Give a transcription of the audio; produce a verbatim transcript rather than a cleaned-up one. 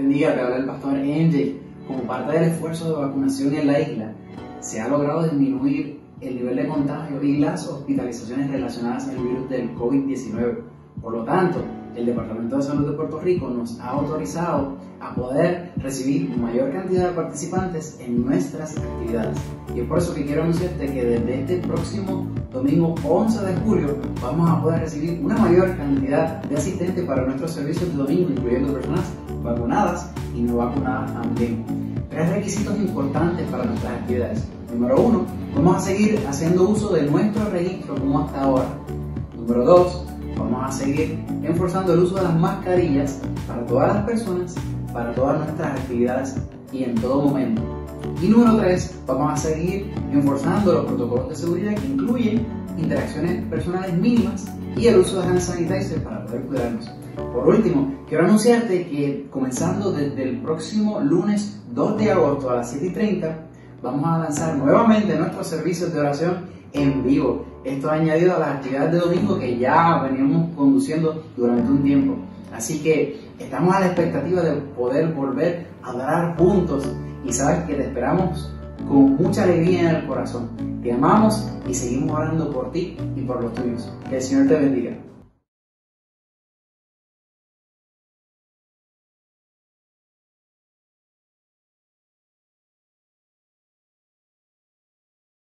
bendiga, que habla el pastor N J. Como parte del esfuerzo de vacunación en la isla, se ha logrado disminuir el nivel de contagio y las hospitalizaciones relacionadas al virus del COVID diecinueve. Por lo tanto, el Departamento de Salud de Puerto Rico nos ha autorizado a poder recibir mayor cantidad de participantes en nuestras actividades. Y es por eso que quiero anunciarte que desde este próximo domingo once de julio vamos a poder recibir una mayor cantidad de asistentes para nuestros servicios de domingo, incluyendo personas vacunadas y no vacunadas también. Tres requisitos importantes para nuestras actividades. Número uno, vamos a seguir haciendo uso de nuestro registro como hasta ahora. Número dos, vamos a seguir enforzando el uso de las mascarillas para todas las personas, para todas nuestras actividades y en todo momento. Y número tres, vamos a seguir enforzando los protocolos de seguridad que incluyen interacciones personales mínimas y el uso de hand sanitizer para poder cuidarnos. Por último, quiero anunciarte que comenzando desde el próximo lunes dos de agosto a las siete y treinta, vamos a lanzar nuevamente nuestros servicios de oración en vivo. Esto añadido a las actividades de domingo que ya veníamos conduciendo durante un tiempo. Así que estamos a la expectativa de poder volver a adorar juntos. Y sabes que te esperamos con mucha alegría en el corazón. Te amamos y seguimos orando por ti y por los tuyos. Que el Señor te bendiga.